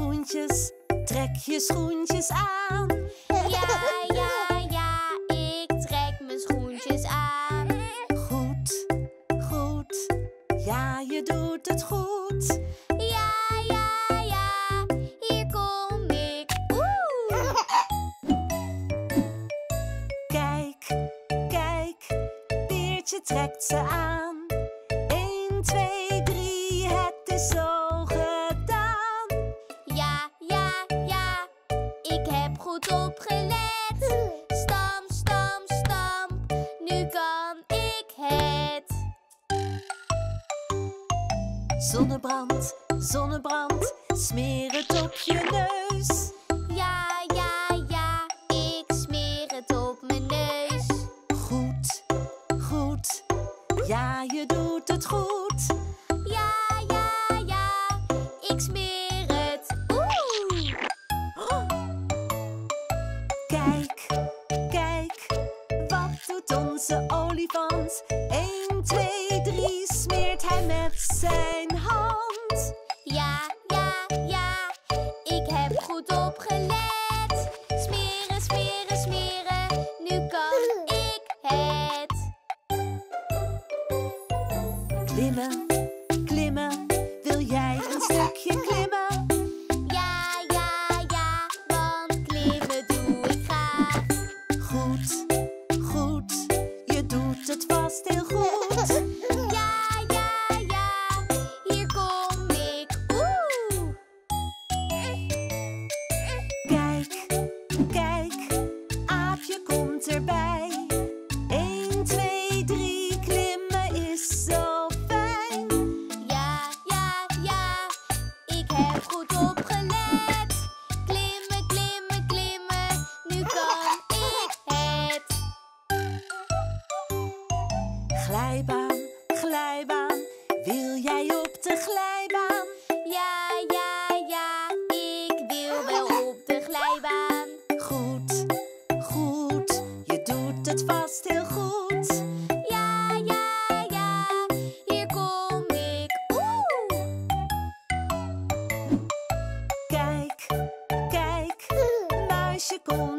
schoentjes, trek je schoentjes aan. Ja, ja, ja, ik trek mijn schoentjes aan. Goed, goed, ja, je doet het goed. Ja, ja, ja, hier kom ik. Oeh! Kijk, kijk, Beertje trekt ze aan. 1, 2, 3, het is zo gedaan. Ja, ja, ja, ik heb goed opgelet. Stamp, stamp, stamp, nu kan ik het. Zonnebrand, zonnebrand, smeer het op je neus. Ja, ja, ja, ik smeer het op mijn neus. Goed, goed, ja, je doet het goed. Onze olifant, 1, 2, 3, smeert hij met zijn hand. Ja, ja, ja, ik heb goed opgelet. Smeren, smeren, smeren, nu kan ik het. Klimmen, klimmen, wil jij een stukje klimmen? Ja, ja, ja, want klimmen doe ik graag. Goed, goed. Het was heel goed. Ja, ja, ja, hier kom ik. Oeh! Kijk, kijk, aapje komt erbij. 1, 2, 3, klimmen is zo fijn. Ja, ja, ja, ik heb goed opgelet. Klimmen, klimmen, klimmen, nu kan ik het. Glijbaan, glijbaan, wil jij op de glijbaan? Ja, ja, ja, ik wil wel op de glijbaan. Goed, goed, je doet het vast heel goed. Ja, ja, ja, hier kom ik. Oeh! Kijk, kijk, muisje komt.